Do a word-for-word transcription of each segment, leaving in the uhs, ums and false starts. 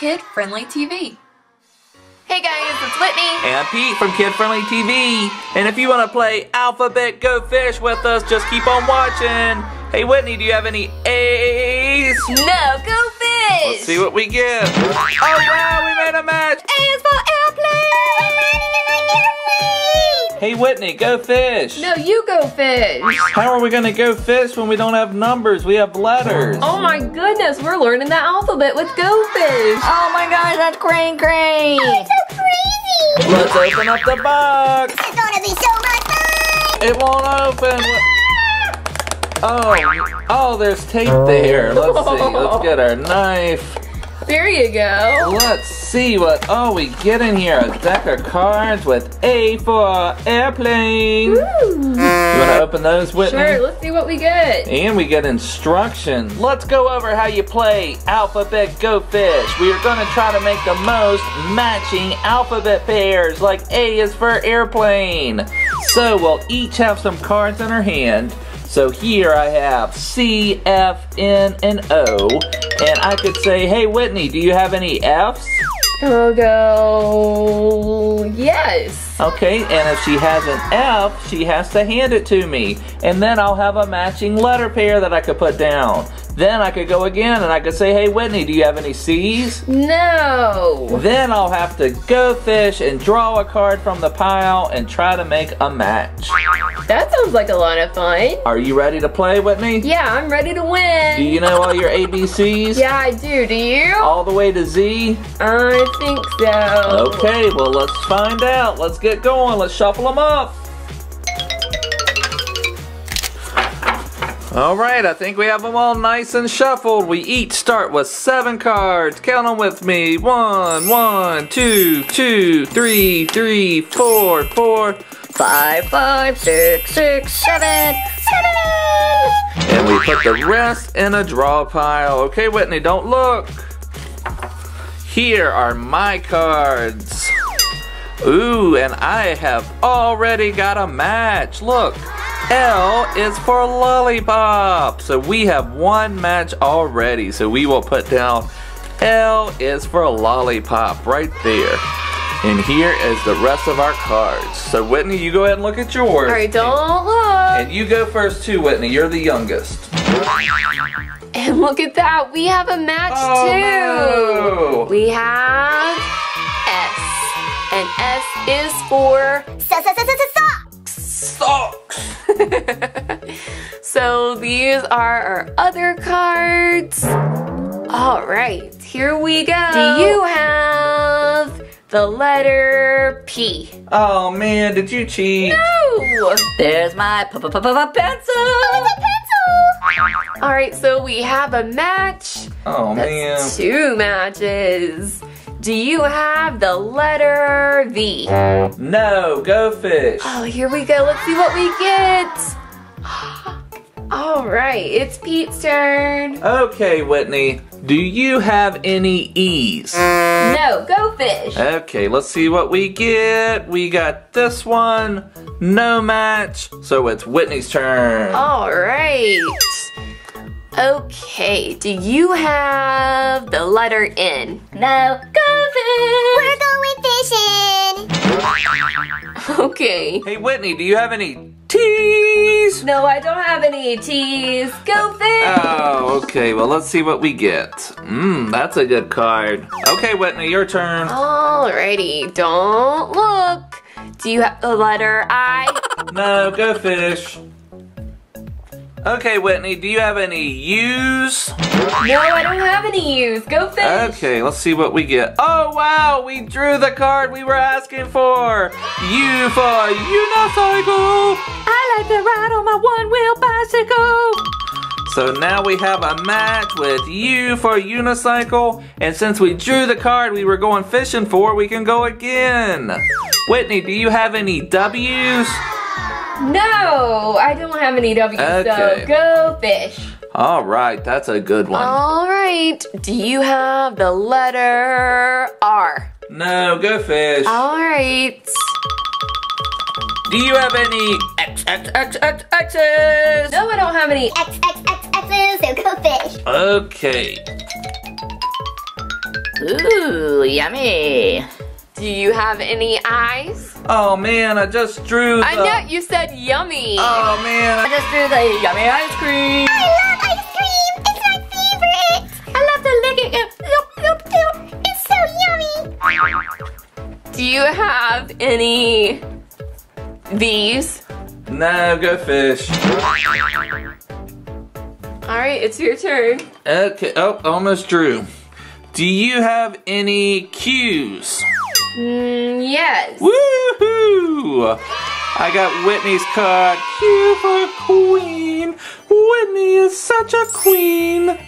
Kid Friendly T V. Hey guys, it's Whitney and Pete from Kid Friendly T V. And if you want to play Alphabet Go Fish with us, just keep on watching. Hey Whitney, do you have any A's? No, go fish! Let's see what we get. Oh wow, we made a match! A is for airplane! Hey Whitney, go fish! No, you go fish! How are we gonna go fish when we don't have numbers? We have letters. Oh my goodness, we're learning the alphabet with go fish! Oh my gosh, that's crazy, crazy! Oh, it's so crazy! Let's open up the box! This is gonna be so much fun! It won't open! Ah! Oh, oh, there's tape there. Let's see. Let's get our knife. There you go. Let's see what, oh, we get in here. A deck of cards with A for airplane. Ooh. You want to open those, Whitney? Sure, let's see what we get. And we get instructions. Let's go over how you play Alphabet Go Fish. We are going to try to make the most matching alphabet pairs, like A is for airplane. So we'll each have some cards in our hand. So here I have C, F, N, and O, and I could say, hey Whitney, do you have any F's? I'll go, yes. Okay, and if she has an F, she has to hand it to me, and then I'll have a matching letter pair that I could put down. Then I could go again and I could say, hey Whitney, do you have any C's? No. Then I'll have to go fish and draw a card from the pile and try to make a match. That sounds like a lot of fun. Are you ready to play, Whitney? Yeah, I'm ready to win. Do you know all your A B Cs? Yeah, I do. Do you? All the way to Z? I think so. Okay, well let's find out. Let's get going. Let's shuffle them up. All right, I think we have them all nice and shuffled. We each start with seven cards. Count them with me. One, one, two, two, three, three, four, four, five, five, six, six, seven, seven. And we put the rest in a draw pile. Okay, Whitney, don't look. Here are my cards. Ooh, and I have already got a match. Look. L is for lollipop. So we have one match already. So we will put down L is for lollipop right there. And here is the rest of our cards. So Whitney, you go ahead and look at yours. All right, don't look. And you go first too, Whitney. You're the youngest. And look at that. We have a match oh, too. No. We have S. And S is for socks. So these are our other cards. All right, here we go. Do you have the letter P? Oh man, did you cheat? No! There's my p-p-p-p-pencil. Oh, pencil. All right, so we have a match. Oh man. That's two matches. Do you have the letter V? No, go fish. Oh, here we go. Let's see what we get. All right, it's Pete's turn. Okay, Whitney. Do you have any E's? No, go fish. Okay, let's see what we get. We got this one. No match. So it's Whitney's turn. All right. Okay, do you have the letter N? No, go fish! We're going fishing! Okay. Hey Whitney, do you have any T's? No, I don't have any T's. Go fish! Oh, okay, well let's see what we get. Mmm, that's a good card. Okay Whitney, your turn. Alrighty, don't look. Do you have the letter I? No, go fish. Okay, Whitney, do you have any U's? No, I don't have any U's. Go fish. Okay, let's see what we get. Oh, wow, we drew the card we were asking for. U for unicycle. I like to ride on my one-wheel bicycle. So now we have a match with U for unicycle. And since we drew the card we were going fishing for, we can go again. Whitney, do you have any W's? No, I don't have any W's, okay. So go fish. All right, that's a good one. All right, do you have the letter R? No, go fish. All right. Do you have any X, X, X, X, X's? No, I don't have any X, X, X, X's, so go fish. Okay. Ooh, yummy. Do you have any eyes? Oh man, I just drew the... I know, you said yummy. Oh man, I just drew the yummy ice cream. I love ice cream. It's my favorite. I love the licking it. It's so yummy. Do you have any... these? No, go fish. Alright, it's your turn. Okay, oh, almost drew. Do you have any cues? Mm, yes. Woohoo! I got Whitney's card. Cue for queen. Whitney is such a queen.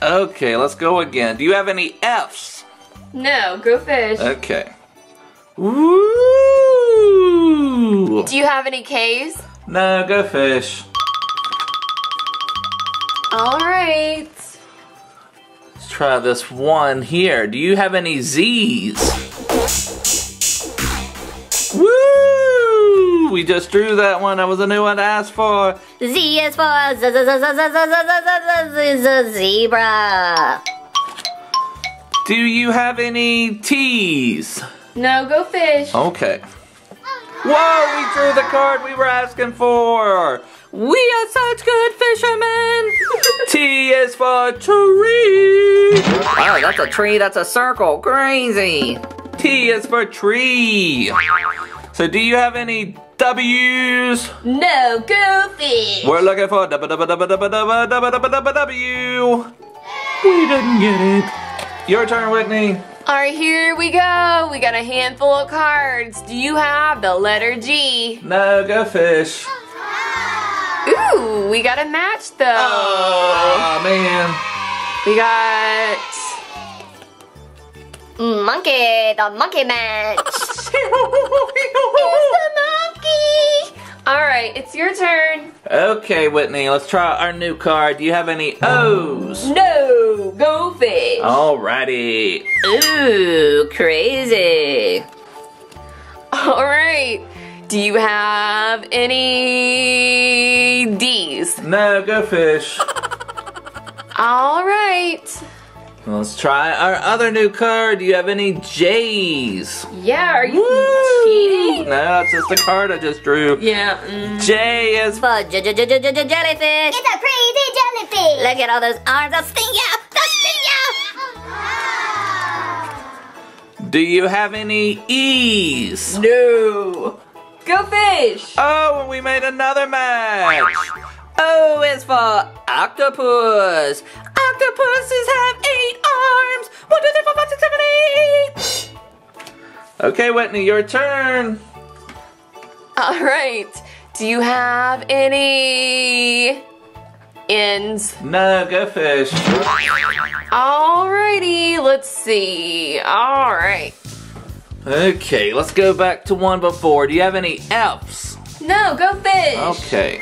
Okay, let's go again. Do you have any F's? No, go fish. Okay. Woo! Do you have any K's? No, go fish. All right. Try this one here. Do you have any Z's? Woo! We just drew that one. That was a new one to ask for. Z is for zebra. Do you have any T's? No, go fish. Okay. Whoa! We drew the card we were asking for. We are such good fishermen. T is for tree. Oh, that's a tree. That's a circle. Crazy. T is for tree. So, do you have any W's? No, goofy. We're looking for W. We didn't get it. Your turn, Whitney. All right, here we go. We got a handful of cards. Do you have the letter G? No, go fish. Ooh, we got a match though. Oh man. We got monkey, the monkey match. It's the monkey. All right, it's your turn. Okay, Whitney, let's try our new card. Do you have any O's? No, go fish. Alrighty. Ooh, crazy. All right. Do you have any D's? No, go fish. All right. Let's try our other new card. Do you have any J's? Yeah, are you Woo! Cheating? No, it's just the card I just drew. Yeah. Mm. J is for jellyfish. It's a crazy jellyfish. Look at all those arms. They'll sting you. They'll sting you. Do you have any E's? No. Go fish! Oh, and we made another match! O is for octopus! Octopuses have eight arms! One, two, three, four, five, six, seven, eight! Okay, Whitney, your turn! Alright, do you have any... ends? No, go fish! Alrighty, let's see. Alright. Okay, let's go back to one before. Do you have any F's? No, go fish. Okay.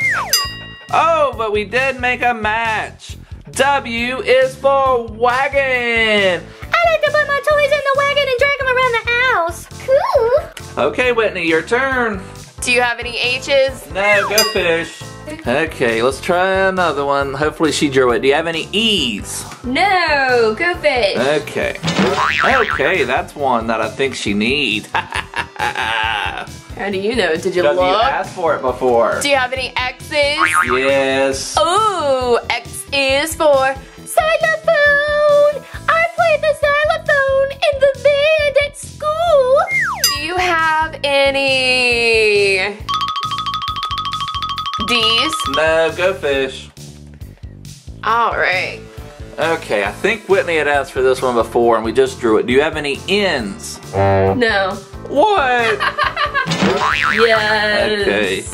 Oh, but we did make a match. W is for wagon. I like to put my toys in the wagon and drag them around the house. Cool. Okay, Whitney, your turn. Do you have any H's? No, go fish. Okay, let's try another one. Hopefully she drew it. Do you have any E's? No, go fish. Okay. Okay, that's one that I think she needs. How do you know? Did you look? You asked for it before. Do you have any X's? Yes. Ooh, X is for xylophone. I played the xylophone in the band at school. Do you have any... D's? No, go fish. Alright. Okay, I think Whitney had asked for this one before and we just drew it. Do you have any N's? No. What? Yes. Okay.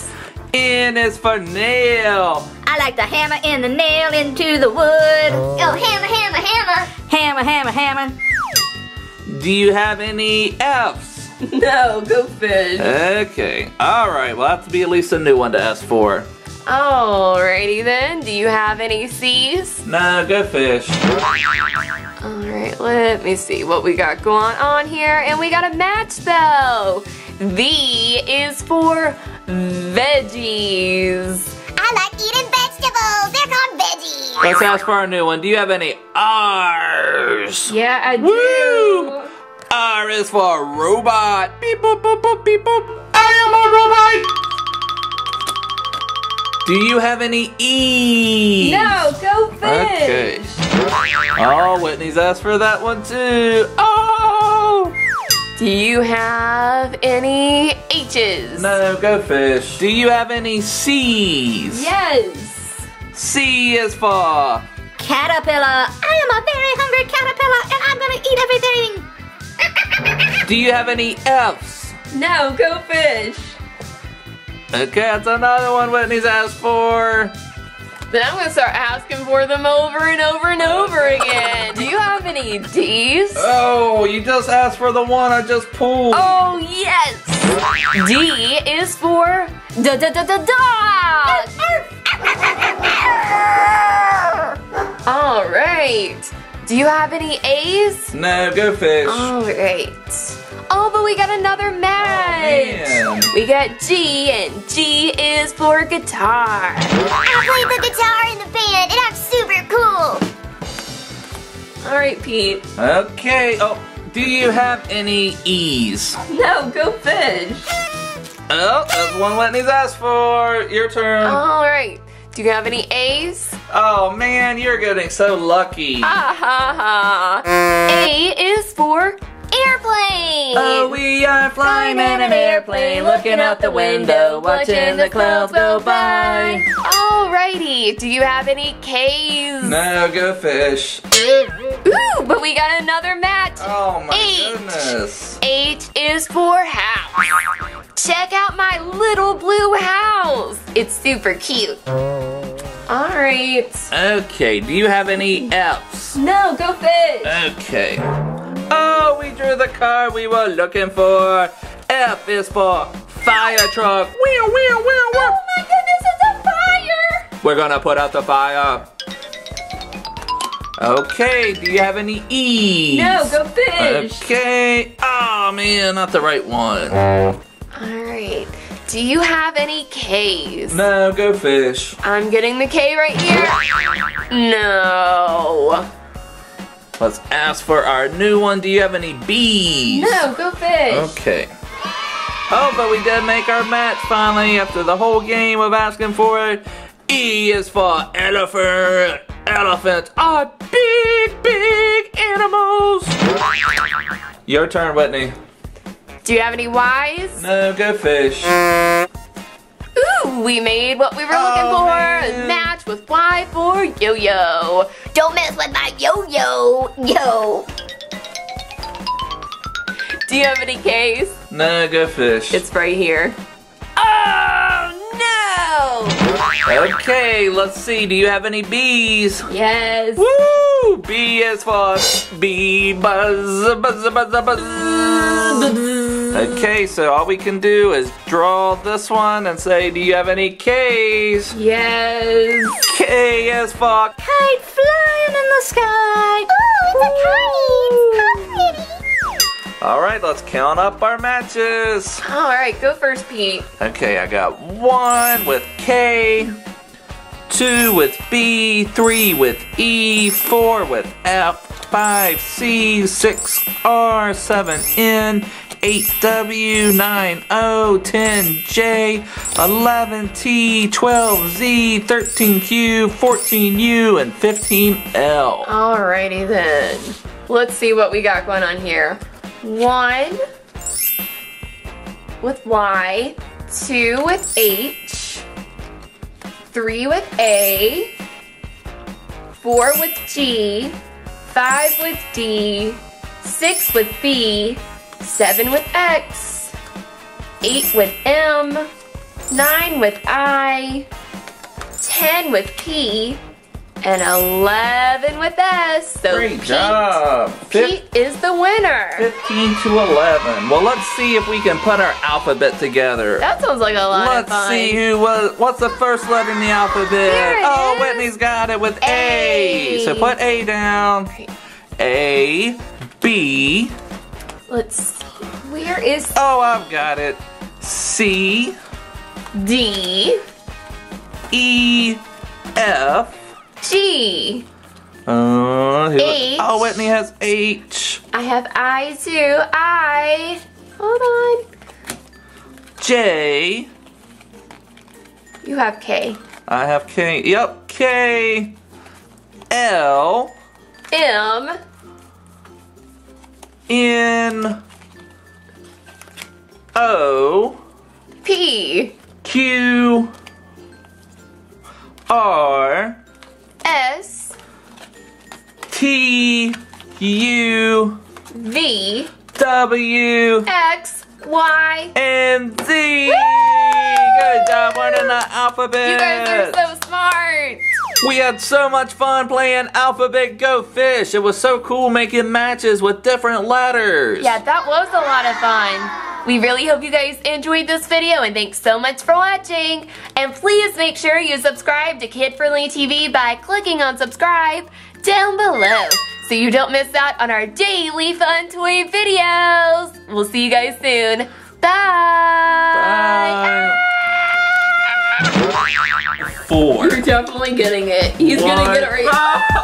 N is for nail. I like to hammer in the nail into the wood. Oh, hammer, hammer, hammer. Hammer, hammer, hammer. Do you have any F's? No, go fish. Okay. Alright, we'll have to be at least a new one to ask for. Alrighty then. Do you have any C's? No, go fish. Alright, let me see what we got going on here. And we got a match though. V is for veggies. I like eating veggies. vegetables. They're called veggies. Let's ask for a new one. Do you have any R's? Yeah, I do. Woo! R is for robot. Beep, boop, boop, boop, beep, boop. I am a robot. Do you have any E's? No, go fish. Okay. Oh, Whitney's asked for that one too. Oh! Do you have any H's? No, go fish. Do you have any C's? Yes. C is for caterpillar. I am a very hungry caterpillar and I'm gonna eat everything. Do you have any F's? No, go fish. Okay, that's another one Whitney's asked for. Then I'm gonna start asking for them over and over and over again. Do you have any D's? Oh, you just asked for the one I just pulled. Oh, yes. D is for da da da da dog. All right. Do you have any A's? No, go fish. All right. Oh, but we got another match. Oh, we got G, and G is for guitar. I played the guitar in the band, and I'm super cool. All right, Pete. Okay. Oh, do you have any E's? No, go fish. Oh, that's one Whitney's asked for. Your turn. All right. Do you have any A's? Oh man, you're getting so lucky. Ah ha ha. A is for airplane! Oh, we are flying in an airplane, looking out the window, watching the clouds go by. Alrighty, do you have any K's? No, go fish. Ooh, but we got another match. Oh my H. goodness. H is for house. Check out my little blue house. It's super cute. Alright. Okay, do you have any F's? No, go fish. Okay. Oh, we drew the car we were looking for. F is for fire truck. Wheel, wheel, wheel, wheel. Oh my goodness, it's a fire! We're gonna put out the fire. Okay, do you have any E's? No, go fish. Okay. Oh man, not the right one. Alright. Do you have any K's? No, go fish. I'm getting the K right here. No. Let's ask for our new one. Do you have any B's? No, go fish. Okay. Oh, but we did make our match finally after the whole game of asking for it. E is for elephant. Elephants are big, big animals. Your turn, Whitney. Do you have any Y's? No, go fish. Ooh, we made what we were looking oh, for. Man. Match with Y for yo-yo. Don't mess with my yo-yo, yo. Do you have any K's? No, go fish. It's right here. Oh, no! Okay, let's see. Do you have any B's? Yes. Woo! B is for bee buzz, buzz, buzz, buzz, buzz. Okay, so all we can do is draw this one and say, do you have any K's? Yes. K is for kite flying in the sky. Oh, it's a kite. How pretty. All right, let's count up our matches. All right, go first, Pete. Okay, I got one with K, two with B, three with E, four with F, five C, six R, seven N, eight W, nine O, ten J, eleven T, twelve Z, thirteen Q, fourteen U, and fifteen L. Alrighty then. Let's see what we got going on here. One with Y, two with H, three with A, four with G, five with D, six with B, seven with X, eight with M, nine with I, ten with P, and eleven with S. So great Pete, job. Pete Fif is the winner. fifteen to eleven. Well, let's see if we can put our alphabet together. That sounds like a lot let's of fun. Let's see who was, what's the first letter in the alphabet? Oh, is. Whitney's got it with A. A. So put A down. Right. A, B. Let's see, where is... Oh, I've got it. C. D. E. F. G. Uh, H. Oh, Whitney has H. I have I too. I. Hold on. J. You have K. I have K. Yep, K. L. M. N. O. P. Q. R. S. T. U. V. W. X. Y. And Z. Woo! Good job learning the alphabet. You guys are so smart. We had so much fun playing Alphabet Go Fish. It was so cool making matches with different letters. Yeah, that was a lot of fun. We really hope you guys enjoyed this video, and thanks so much for watching. And please make sure you subscribe to Kid Friendly T V by clicking on subscribe down below so you don't miss out on our daily fun toy videos. We'll see you guys soon. Bye. Bye. Ah! Four. You're definitely getting it. He's One. gonna get it right.